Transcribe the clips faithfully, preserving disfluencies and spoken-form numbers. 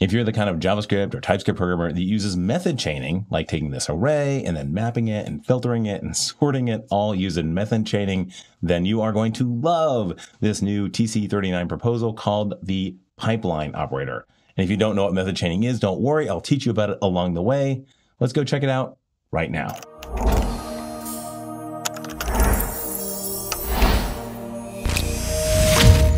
If you're the kind of JavaScript or TypeScript programmer that uses method chaining, like taking this array and then mapping it and filtering it and sorting it all using method chaining, then you are going to love this new T C thirty-nine proposal called the pipeline operator. And if you don't know what method chaining is, don't worry, I'll teach you about it along the way. Let's go check it out right now.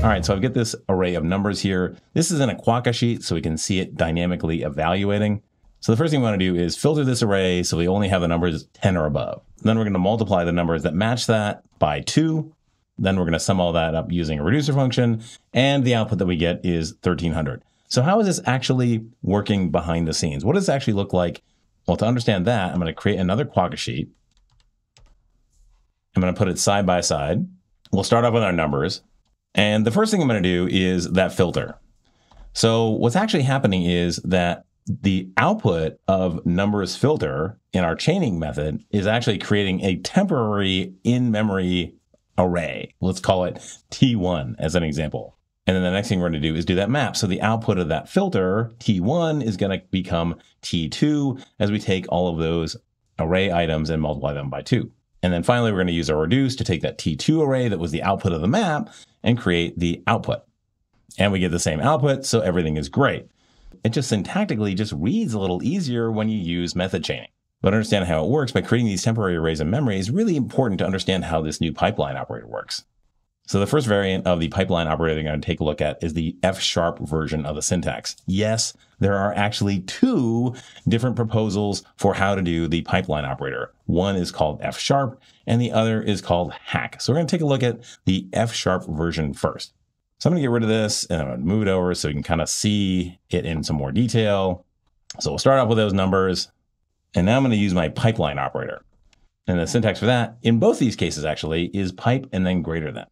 All right, so I've got this array of numbers here. This is in a Quokka sheet, so we can see it dynamically evaluating. So the first thing we want to do is filter this array so we only have the numbers ten or above. And then we're going to multiply the numbers that match that by two. Then we're going to sum all that up using a reducer function, and the output that we get is thirteen hundred. So how is this actually working behind the scenes? What does this actually look like? Well, to understand that, I'm going to create another Quokka sheet. I'm going to put it side by side. We'll start off with our numbers. And the first thing I'm going to do is that filter. So what's actually happening is that the output of numbers filter in our chaining method is actually creating a temporary in-memory array. Let's call it T one as an example. And then the next thing we're going to do is do that map. So the output of that filter, T one, is going to become T two as we take all of those array items and multiply them by two. And then finally, we're going to use our reduce to take that T two array that was the output of the map and create the output. And we get the same output, so everything is great. It just syntactically just reads a little easier when you use method chaining. But understand how it works by creating these temporary arrays in memory is really important to understand how this new pipeline operator works. So the first variant of the pipeline operator they're going to take a look at is the F sharp version of the syntax. Yes, there are actually two different proposals for how to do the pipeline operator. One is called F sharp and the other is called hack. So we're going to take a look at the F sharp version first. So I'm going to get rid of this and I'm going to move it over so you can kind of see it in some more detail. So we'll start off with those numbers. And now I'm going to use my pipeline operator. And the syntax for that, in both these cases actually, is pipe and then greater than.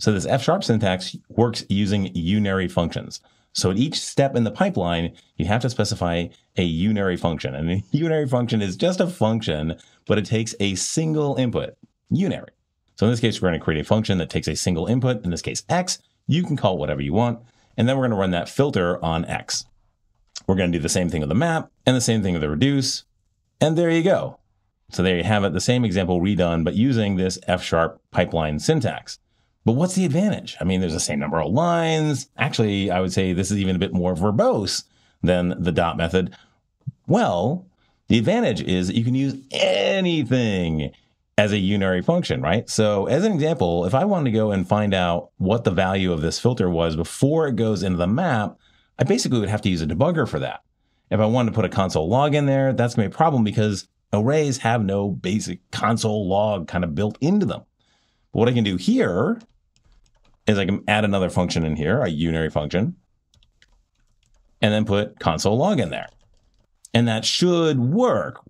So this F sharp syntax works using unary functions. So at each step in the pipeline, you have to specify a unary function. And a unary function is just a function, but it takes a single input, unary. So in this case, we're going to create a function that takes a single input, in this case, x. You can call it whatever you want. And then we're going to run that filter on x. We're going to do the same thing with the map and the same thing with the reduce. And there you go. So there you have it, the same example redone, but using this F sharp pipeline syntax. But what's the advantage? I mean, there's the same number of lines. Actually, I would say this is even a bit more verbose than the dot method. Well, the advantage is that you can use anything as a unary function, right? So as an example, if I wanted to go and find out what the value of this filter was before it goes into the map, I basically would have to use a debugger for that. If I wanted to put a console log in there, that's going to be a problem because arrays have no basic console log kind of built into them. But what I can do here is I can add another function in here, a unary function, and then put console log in there. And that should work,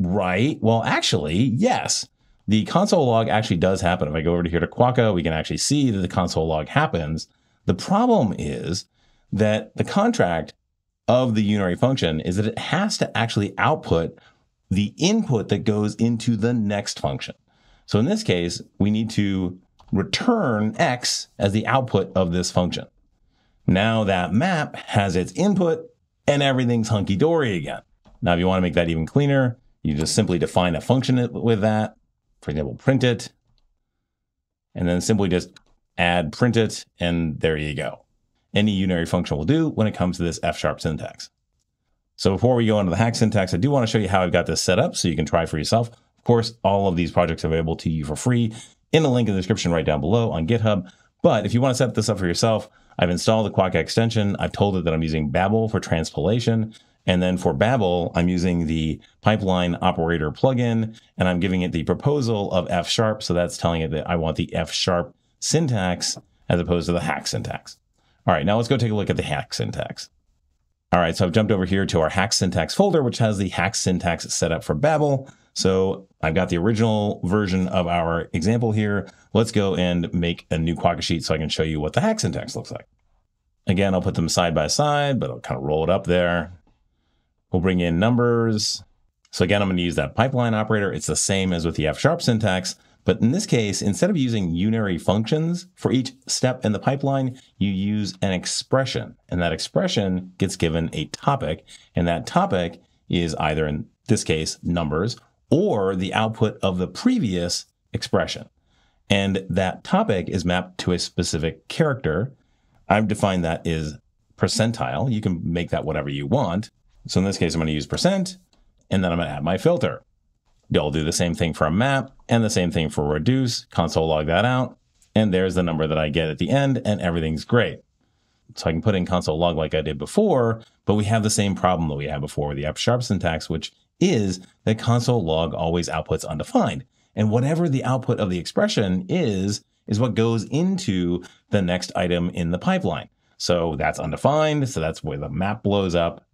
right? Well, actually, yes, the console log actually does happen. If I go over to here to Quokka, we can actually see that the console log happens. The problem is that the contract of the unary function is that it has to actually output the input that goes into the next function. So in this case, we need to return x as the output of this function. Now that map has its input and everything's hunky-dory again. Now, if you want to make that even cleaner, you just simply define a function with that. For example, print it, and then simply just add print it, and there you go. Any unary function will do when it comes to this F sharp syntax. So before we go into the hack syntax, I do want to show you how I've got this set up so you can try for yourself. Of course, all of these projects are available to you for free in the link in the description right down below on GitHub. But if you want to set this up for yourself, I've installed the Quokka extension. I've told it that I'm using Babel for transpilation. And then for Babel, I'm using the pipeline operator plugin, and I'm giving it the proposal of F sharp. So that's telling it that I want the F sharp syntax as opposed to the hack syntax. All right, now let's go take a look at the hack syntax. All right, so I've jumped over here to our hack syntax folder, which has the hack syntax set up for Babel. So I've got the original version of our example here. Let's go and make a new Quokka sheet so I can show you what the hack syntax looks like. Again, I'll put them side by side, but I'll kind of roll it up there. We'll bring in numbers. So again, I'm going to use that pipeline operator. It's the same as with the F sharp syntax, But in this case, instead of using unary functions for each step in the pipeline, you use an expression, and that expression gets given a topic, and that topic is either, in this case, numbers, or the output of the previous expression. And that topic is mapped to a specific character. I've defined that as percentile. You can make that whatever you want. So in this case, I'm going to use percent, and then I'm going to add my filter. I'll do the same thing for a map and the same thing for reduce. Console log that out. And there's the number that I get at the end, and everything's great. So I can put in console log like I did before, but we have the same problem that we had before with the F sharp syntax, which is that console log always outputs undefined. And whatever the output of the expression is, is what goes into the next item in the pipeline. So that's undefined. So that's where the map blows up.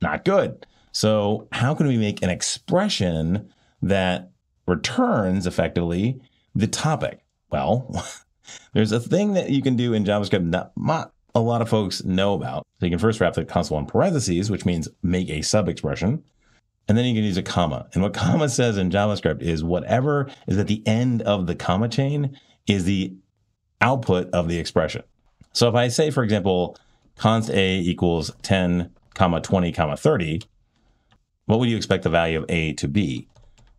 Not good. So how can we make an expression that returns effectively the topic? Well, there's a thing that you can do in JavaScript that not a lot of folks know about. So you can first wrap the console in parentheses, which means make a sub-expression, and then you can use a comma. And what comma says in JavaScript is whatever is at the end of the comma chain is the output of the expression. So if I say, for example, const a equals ten, comma, twenty, comma, thirty, what would you expect the value of a to be?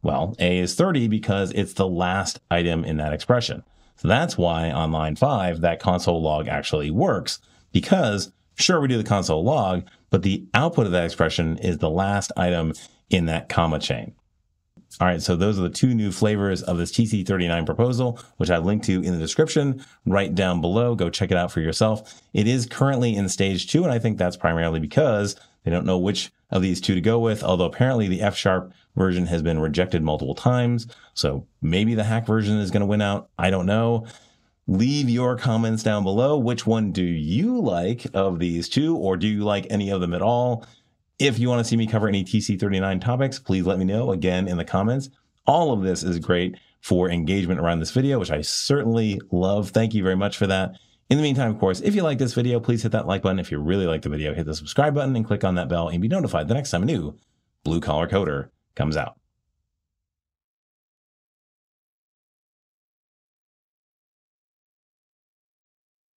Well, a is thirty because it's the last item in that expression. So that's why on line five, that console log actually works, because sure, we do the console log, but the output of that expression is the last item in that comma chain. All right, so those are the two new flavors of this T C thirty-nine proposal, which I've linked to in the description right down below. Go check it out for yourself. It is currently in stage two, and I think that's primarily because they don't know which of these two to go with, although apparently the F sharp version has been rejected multiple times. So maybe the hack version is going to win out. I don't know. Leave your comments down below. Which one do you like of these two, or do you like any of them at all? If you want to see me cover any T C thirty-nine topics, please let me know again in the comments. All of this is great for engagement around this video, which I certainly love. Thank you very much for that. In the meantime, of course, if you like this video, please hit that like button. If you really like the video, hit the subscribe button and click on that bell and be notified the next time a new Blue Collar Coder comes out.